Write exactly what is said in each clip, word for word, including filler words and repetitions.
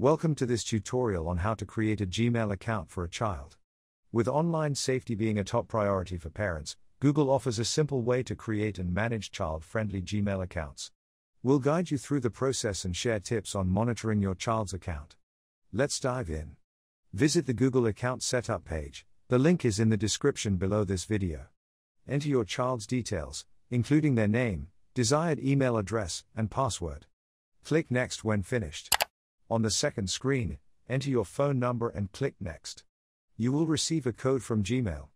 Welcome to this tutorial on how to create a Gmail account for a child. With online safety being a top priority for parents, Google offers a simple way to create and manage child-friendly Gmail accounts. We'll guide you through the process and share tips on monitoring your child's account. Let's dive in. Visit the Google Account Setup page. The link is in the description below this video. Enter your child's details, including their name, desired email address, and password. Click Next when finished. On the second screen, enter your phone number and click Next. You will receive a code from Gmail.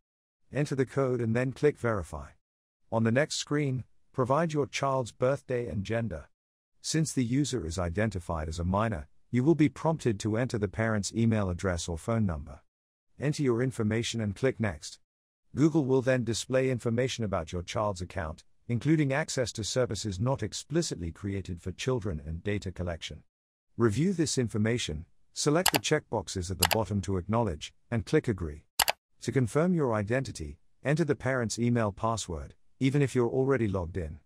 Enter the code and then click Verify. On the next screen, provide your child's birthday and gender. Since the user is identified as a minor, you will be prompted to enter the parent's email address or phone number. Enter your information and click Next. Google will then display information about your child's account, including access to services not explicitly created for children and data collection. Review this information, select the checkboxes at the bottom to acknowledge, and click Agree. To confirm your identity, enter the parent's email password, even if you're already logged in.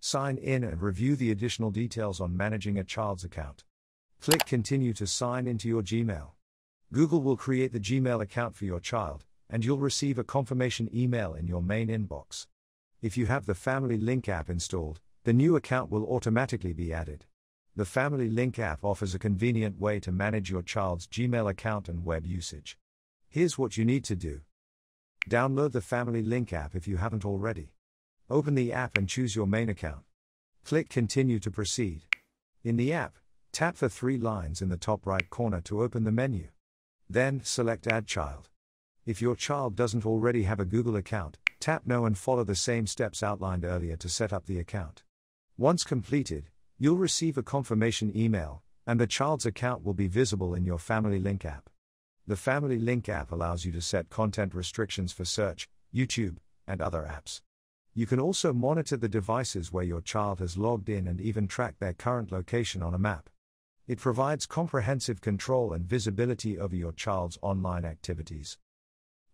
Sign in and review the additional details on managing a child's account. Click Continue to sign into your Gmail. Google will create the Gmail account for your child, and you'll receive a confirmation email in your main inbox. If you have the Family Link app installed, the new account will automatically be added. The Family Link app offers a convenient way to manage your child's Gmail account and web usage. Here's what you need to do. Download the Family Link app if you haven't already. Open the app and choose your main account. Click Continue to proceed. In the app, tap the three lines in the top right corner to open the menu. Then, select Add Child. If your child doesn't already have a Google account, tap No and follow the same steps outlined earlier to set up the account. Once completed, you'll receive a confirmation email, and the child's account will be visible in your Family Link app. The Family Link app allows you to set content restrictions for search, YouTube, and other apps. You can also monitor the devices where your child has logged in and even track their current location on a map. It provides comprehensive control and visibility over your child's online activities.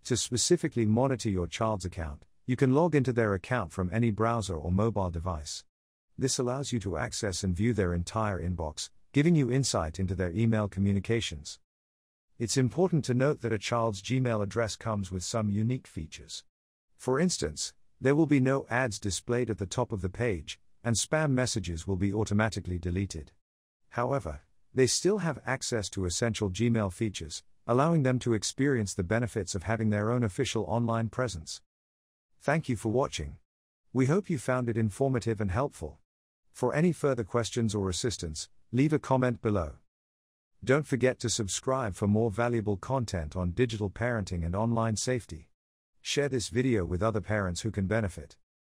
To specifically monitor your child's account, you can log into their account from any browser or mobile device. This allows you to access and view their entire inbox, giving you insight into their email communications. It's important to note that a child's Gmail address comes with some unique features. For instance, there will be no ads displayed at the top of the page, and spam messages will be automatically deleted. However, they still have access to essential Gmail features, allowing them to experience the benefits of having their own official online presence. Thank you for watching. We hope you found it informative and helpful. For any further questions or assistance, leave a comment below. Don't forget to subscribe for more valuable content on digital parenting and online safety. Share this video with other parents who can benefit.